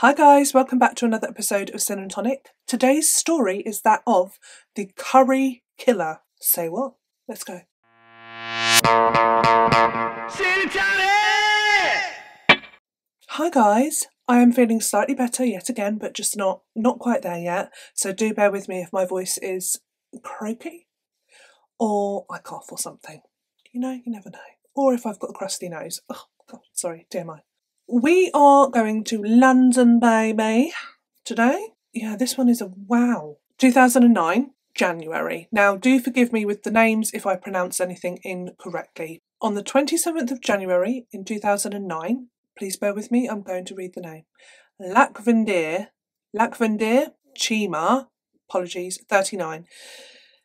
Hi guys, welcome back to another episode of Sin and Tonic. Today's story is that of the curry killer. Say what? Let's go. Sin and Tonic! Hi guys, I am feeling slightly better yet again, but just not quite there yet. So do bear with me if my voice is croaky or I cough or something. You know, you never know. Or if I've got a crusty nose. Oh God, sorry, TMI. We are going to London, baby, today. Yeah, this one is a wow. 2009, January. Now, do forgive me with the names if I pronounce anything incorrectly. On the 27th of January in 2009, please bear with me, I'm going to read the name. Lakhvinder Cheema, apologies, 39.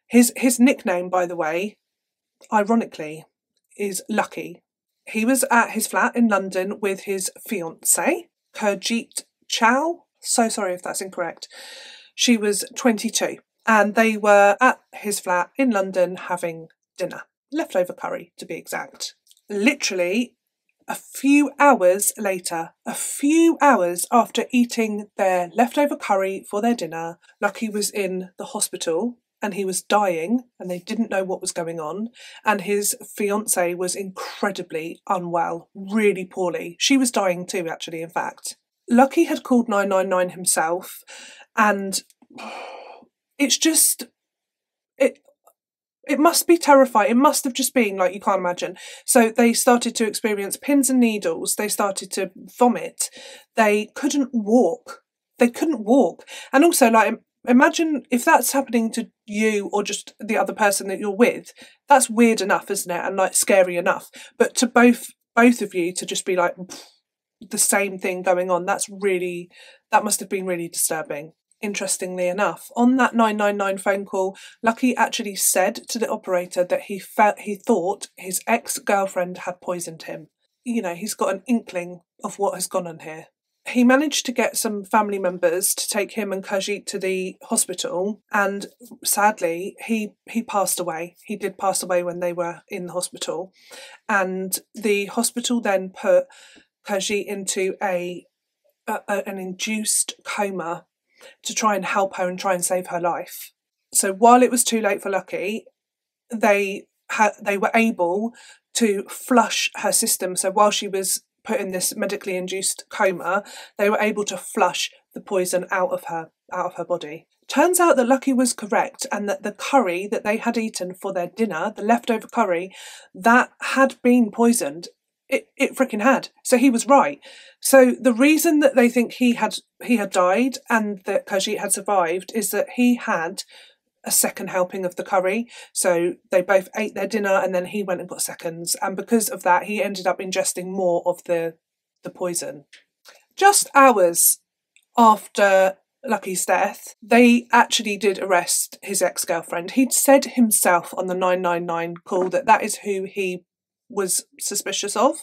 His nickname, by the way, ironically, is Lucky. He was at his flat in London with his fiancée, Kerjeet Chow. So sorry if that's incorrect. She was 22 and they were at his flat in London having dinner. Leftover curry, to be exact. Literally a few hours after eating their leftover curry for their dinner, Lucky was in the hospital and he was dying and they didn't know what was going on, and his fiancée was incredibly unwell, really poorly. She was dying too, actually, in fact. Lucky had called 999 himself, and it's just, it must be terrifying. It must have just been, like, you can't imagine. So they started to experience pins and needles. They started to vomit. They couldn't walk. And also, like, imagine if that's happening to you or just the other person that you're with. That's weird enough, isn't it? And like scary enough. But to both of you to just be like the same thing going on, that must have been really disturbing. Interestingly enough, on that 999 phone call, Lucky actually said to the operator that he thought his ex-girlfriend had poisoned him. You know, he's got an inkling of what has gone on here. He managed to get some family members to take him and Kerjeet to the hospital, and sadly he passed away. He did pass away when they were in the hospital, and the hospital then put Kerjeet into an induced coma to try and help her and try and save her life. So while it was too late for Lucky, they were able to flush her system. So while she was put in this medically induced coma, they were able to flush the poison out of her body. Turns out that Lucky was correct, and that the curry that they had eaten for their dinner, the leftover curry, that had been poisoned. It freaking had. So he was right. So the reason that they think he had died and that Kerjeet had survived is that he had a second helping of the curry. So they both ate their dinner and then he went and got seconds, and because of that he ended up ingesting more of the poison. Just hours after Lucky's death, they actually did arrest his ex-girlfriend. He'd said himself on the 999 call that is who he was suspicious of.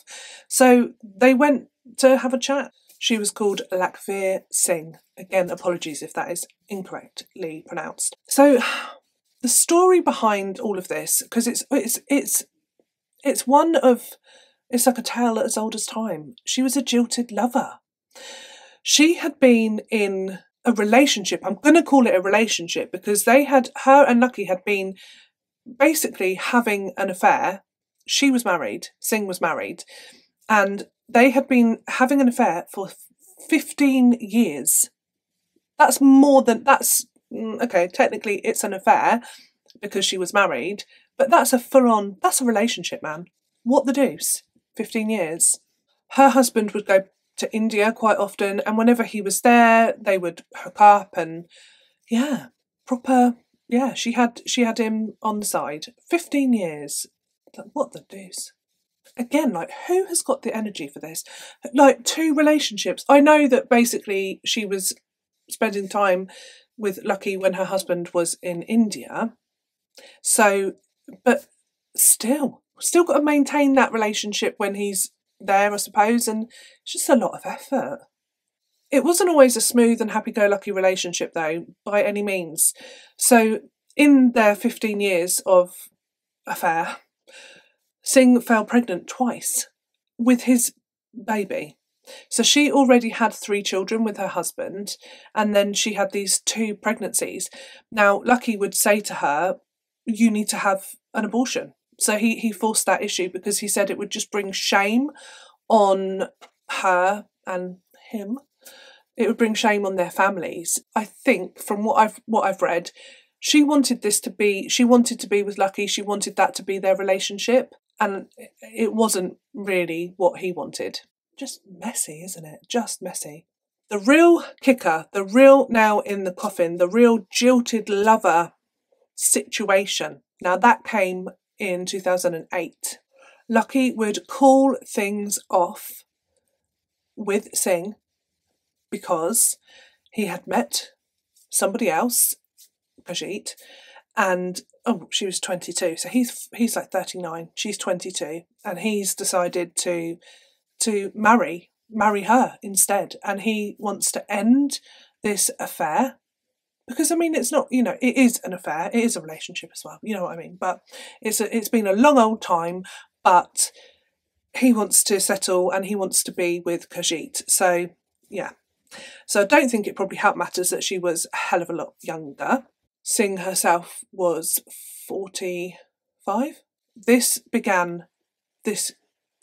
So they went to have a chat. She was called Lakhvir Singh. Again, apologies if that is incorrectly pronounced. So the story behind all of this, because it's one of, it's like a tale as old as time. She was a jilted lover. She had been in a relationship. I'm going to call it a relationship because her and Lucky had been basically having an affair. She was married, Singh was married, and they had been having an affair for 15 years. That's more than, okay, technically it's an affair because she was married, but that's a full-on, that's a relationship, man. What the deuce? 15 years. Her husband would go to India quite often, and whenever he was there, they would hook up and, yeah, proper, yeah, she had him on the side. 15 years. What the deuce? Again, like, who has got the energy for this? Like, two relationships. I know that basically she was spending time with Lucky when her husband was in India. So, but still got to maintain that relationship when he's there, I suppose. And it's just a lot of effort. It wasn't always a smooth and happy-go-lucky relationship, though, by any means. So in their 15 years of affair, Singh fell pregnant twice with his baby. So she already had 3 children with her husband, and then she had these 2 pregnancies. Now, Lucky would say to her, you need to have an abortion. So he forced that issue because he said it would just bring shame on her and him. It would bring shame on their families. I think from what I've read, she wanted this to be, she wanted to be with Lucky. She wanted that to be their relationship. And it wasn't really what he wanted. Just messy, isn't it? Just messy. The real kicker, the real nail in the coffin, the real jilted lover situation. Now that came in 2008. Lucky would call things off with Singh because he had met somebody else, Kerjeet, and she was 22, so he's like 39, she's 22, and he's decided to marry her instead, and he wants to end this affair. Because, I mean, it's not, you know, it is an affair. It is a relationship as well. You know what I mean? But it's been a long old time, but he wants to settle and he wants to be with Kerjeet. So, yeah. So I don't think it probably helped matters that she was a hell of a lot younger. Singh herself was 45. This began this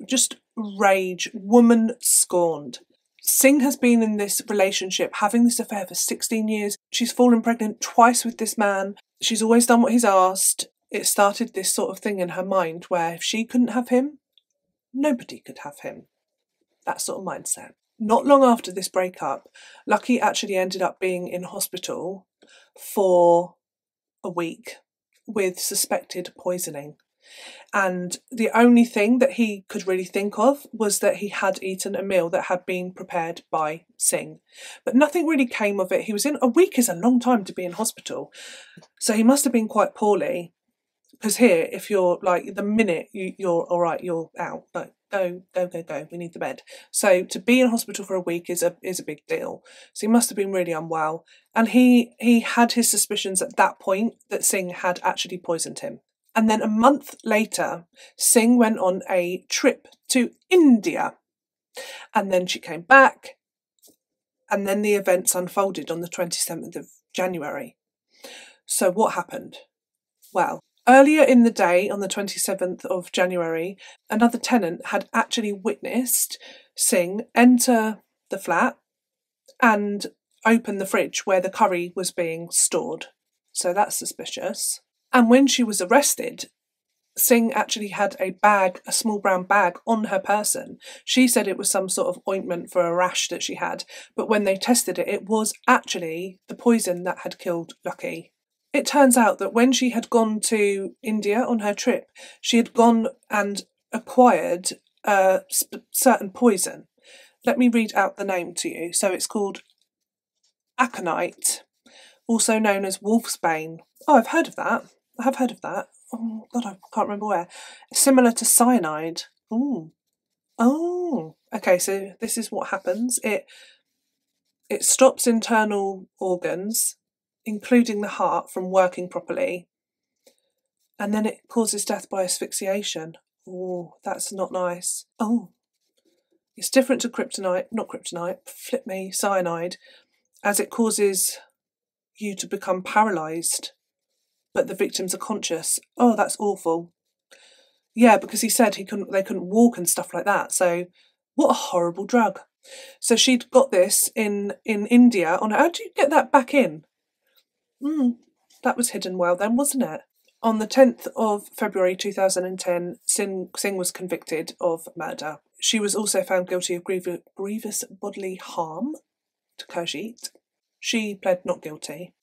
just rage, woman scorned. Singh has been in this relationship, having this affair for 16 years. She's fallen pregnant twice with this man. She's always done what he's asked. It started this sort of thing in her mind where if she couldn't have him, nobody could have him. That sort of mindset. Not long after this breakup, Lucky actually ended up being in hospital for a week with suspected poisoning. And the only thing that he could really think of was that he had eaten a meal that had been prepared by Singh. But nothing really came of it. He was in, a week is a long time to be in hospital. So he must have been quite poorly. Because here, if you're like, the minute you're all right, you're out. Like, go, we need the bed. So to be in hospital for a week is a big deal. So he must have been really unwell. And he had his suspicions at that point that Singh had actually poisoned him. And then a month later, Singh went on a trip to India. And then she came back. And then the events unfolded on the 27th of January. So what happened? Well, earlier in the day, on the 27th of January, another tenant had actually witnessed Singh enter the flat and open the fridge where the curry was being stored. So that's suspicious. And when she was arrested, Singh actually had a bag, a small brown bag, on her person. She said it was some sort of ointment for a rash that she had. But when they tested it, it was actually the poison that had killed Lucky. It turns out that when she had gone to India on her trip, she had gone and acquired a certain poison. Let me read out the name to you. So it's called aconite, also known as wolfsbane. Oh, I've heard of that. I have heard of that. Oh, God, I can't remember where. Similar to cyanide. Ooh. Oh. Okay, so this is what happens. It stops internal organs, including the heart, from working properly. And then it causes death by asphyxiation. Ooh, that's not nice. Oh. It's different to kryptonite. Not kryptonite. Flip me. Cyanide. As it causes you to become paralysed. But the victims are conscious. Oh, that's awful. Yeah, because he said they couldn't walk and stuff like that. So what a horrible drug. So she'd got this in India. On how do you get that back in? That was hidden well then, wasn't it? On the 10th of February 2010, Singh was convicted of murder. She was also found guilty of grievous bodily harm to Kerjeet. She pled not guilty.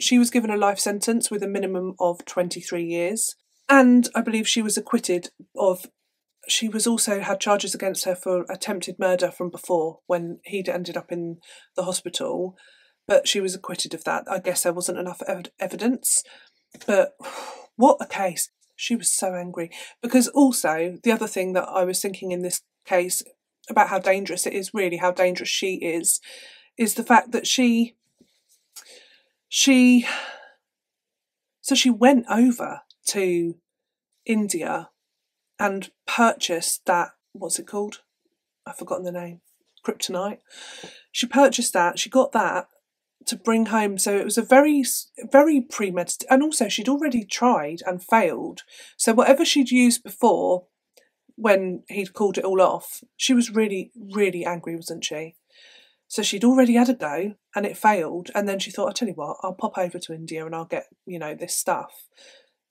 She was given a life sentence with a minimum of 23 years. And I believe she was acquitted of... She was also had charges against her for attempted murder from before when he'd ended up in the hospital. But she was acquitted of that. I guess there wasn't enough evidence. But what a case. She was so angry. Because also, the other thing that I was thinking in this case about how dangerous it is, really how dangerous she is the fact that she went over to India and purchased that, what's it called? I've forgotten the name. kryptonite. She purchased that, she got that to bring home. So it was a very, very premeditated. And also she'd already tried and failed. So whatever she'd used before, when he'd called it all off, she was really, really angry, wasn't she? So she'd already had a go and it failed. And then she thought, I'll tell you what, I'll pop over to India and I'll get, you know, this stuff.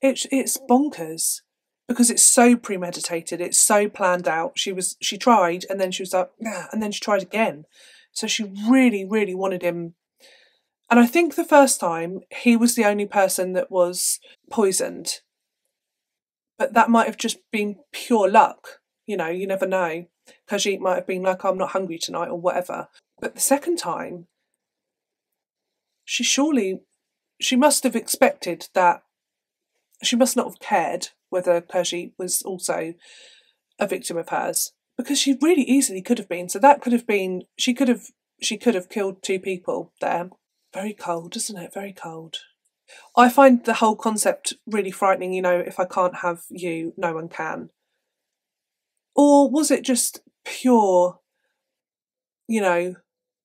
It's bonkers because it's so premeditated. It's so planned out. She tried and then she was like, nah, and then she tried again. So she really, really wanted him. And I think the first time he was the only person that was poisoned. But that might have just been pure luck. You know, you never know. Kerjeet might have been like, I'm not hungry tonight or whatever. But the second time, she must have expected that. She must not have cared whether Kerjeet was also a victim of hers, because she really easily could have been. So that could have been, she could have killed two people there. Very cold, isn't it? Very cold. I find the whole concept really frightening. You know, if I can't have you, no one can. Or was it just pure, you know,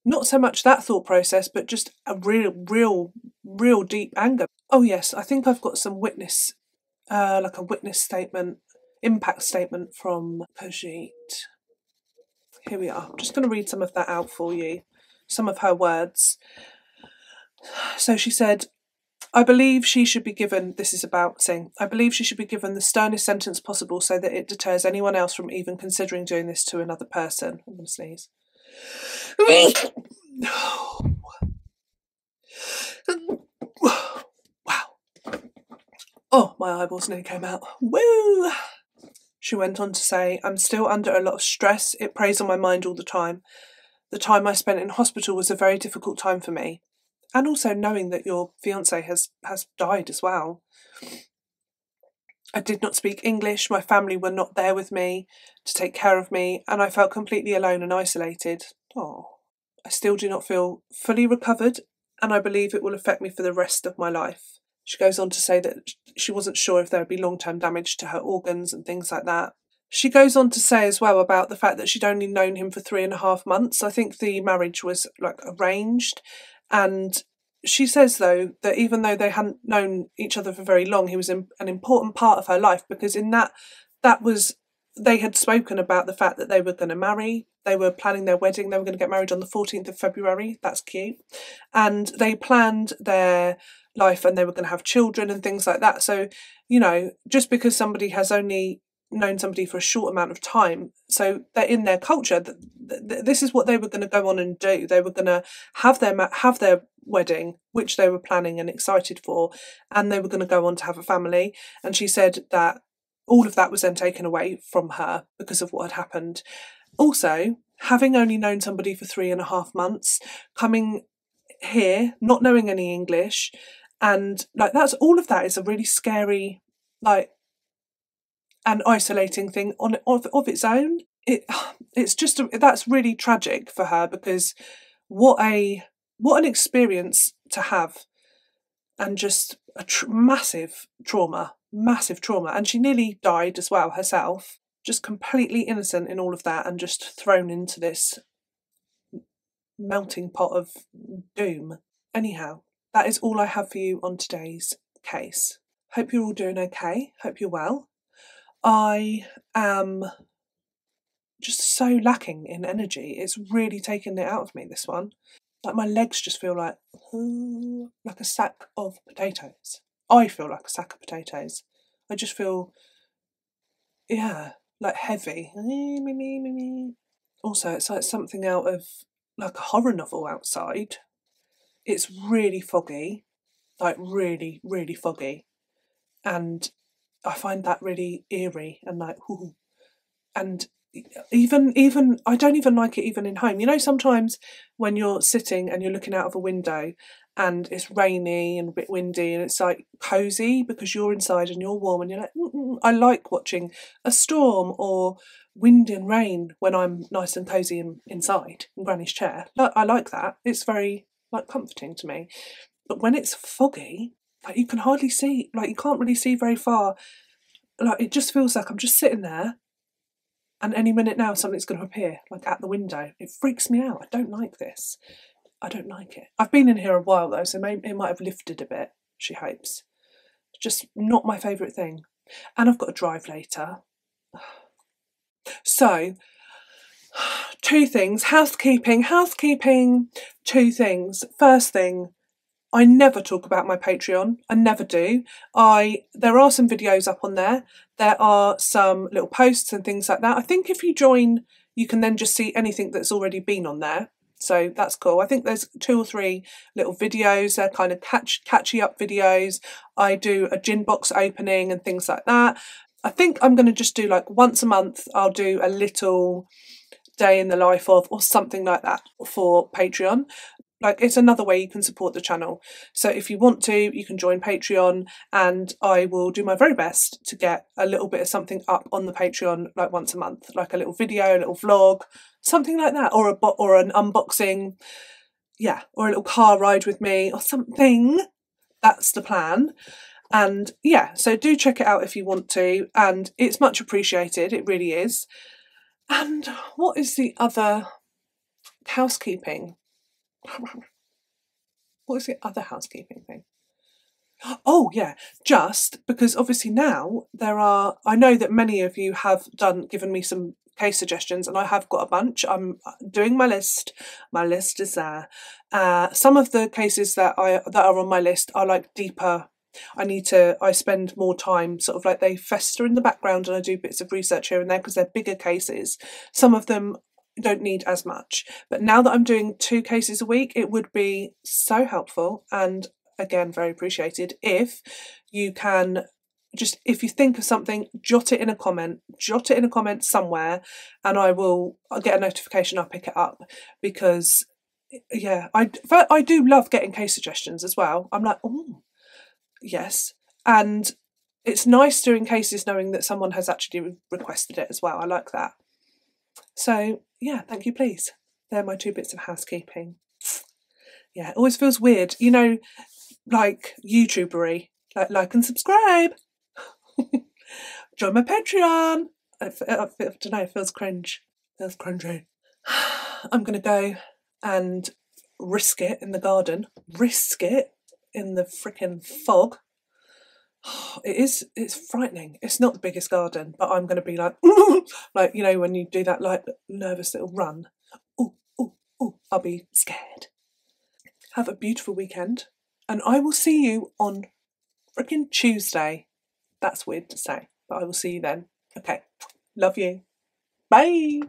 not so much that thought process, but just a real deep anger? Oh yes, I think I've got some witness, like a witness statement, impact statement from Kerjeet. Here we are. I'm just going to read some of that out for you, some of her words. So she said, I believe she should be given, this is about Singh, I believe she should be given the sternest sentence possible so that it deters anyone else from even considering doing this to another person. I'm going to sneeze. Wow. Oh, my eyeballs nearly came out. Woo! She went on to say, I'm still under a lot of stress. It preys on my mind all the time. The time I spent in hospital was a very difficult time for me. And also knowing that your fiancé has died as well. I did not speak English, my family were not there with me to take care of me, and I felt completely alone and isolated. Oh, I still do not feel fully recovered, and I believe it will affect me for the rest of my life. She goes on to say that she wasn't sure if there would be long-term damage to her organs and things like that. She goes on to say as well about the fact that she'd only known him for 3.5 months. I think the marriage was like arranged. And she says, though, that even though they hadn't known each other for very long, he was an important part of her life, because in that was, they had spoken about the fact that they were going to marry. They were planning their wedding. They were going to get married on the 14th of February. That's cute. And they planned their life and they were going to have children and things like that. So, you know, just because somebody has only known somebody for a short amount of time, so that in their culture this is what they were going to go on and do. They were going to have their wedding, which they were planning and excited for, and they were going to go on to have a family. And she said that all of that was then taken away from her because of what had happened. Also, having only known somebody for 3.5 months, coming here not knowing any English, and like that's all of that is a really scary, like, an isolating thing of its own. It's just that's really tragic for her, because what an experience to have, and just a massive trauma. And she nearly died as well herself, just completely innocent in all of that, and just thrown into this melting pot of doom. Anyhow, that is all I have for you on today's case. Hope you're all doing okay. Hope you're well. I am just so lacking in energy. It's really taken it out of me, this one. Like, my legs just feel like a sack of potatoes. I feel like a sack of potatoes. I just feel, yeah, like heavy. Also, it's like something out of like a horror novel outside. It's really foggy, like really, really foggy. And I find that really eerie and like, ooh. And even I don't even like it even in home. You know, sometimes when you're sitting and you're looking out of a window and it's rainy and a bit windy and it's like cozy because you're inside and you're warm and you're like, I like watching a storm or wind and rain when I'm nice and cozy and inside in Granny's chair. I like that. It's very like comforting to me. But when it's foggy, like, you can hardly see, like, you can't really see very far. Like, it just feels like I'm just sitting there And any minute now something's going to appear, like at the window. It freaks me out. I don't like this. I don't like it. I've been in here a while though, so maybe it might have lifted a bit, she hopes. Just not my favourite thing. And I've got to drive later. So, two things. Housekeeping. Two things. First thing, I never talk about my Patreon. I never do. There are some videos up on there. There are some little posts and things like that. I think if you join, you can then just see anything that's already been on there. So that's cool. I think there's 2 or 3 little videos. They're kind of catchy up videos. I do a gin box opening and things like that. I think I'm going to just do like once a month, I'll do a little day in the life of or something like that for Patreon. Like, it's another way you can support the channel. So if you want to, you can join Patreon, and I will do my very best to get a little bit of something up on the Patreon, like once a month, like a little video, a little vlog, something like that, or an unboxing, yeah, or a little car ride with me or something. That's the plan. And yeah, so do check it out if you want to, and it's much appreciated. It really is. And what is the other housekeeping? What is the other housekeeping thing? Oh yeah, just because obviously now there are, I know that many of you have given me some case suggestions, and I have got a bunch. I'm doing my list. My list is there. Some of the cases that are on my list are like deeper. I spend more time, sort of like they fester in the background, and I do bits of research here and there because they're bigger cases. Some of them don't need as much, but now that I'm doing 2 cases a week, it would be so helpful, and again very appreciated if you can just, if you think of something, jot it in a comment somewhere, and I'll get a notification, I'll pick it up, because yeah, I do love getting case suggestions as well. I'm like, oh yes, and it's nice doing cases knowing that someone has actually requested it as well. I like that. So yeah, thank you, please. They're my 2 bits of housekeeping. Yeah, it always feels weird, you know, like YouTubery, like and subscribe. Join my Patreon. I don't know, it feels cringe. It feels cringy. I'm going to go and risk it in the garden. Risk it in the frickin' fog. It's frightening. It's not the biggest garden, but I'm going to be like, like, you know, when you do that, like, nervous little run. Oh, I'll be scared. Have a beautiful weekend, and I will see you on frickin' Tuesday. That's weird to say, but I will see you then. Okay, love you. Bye.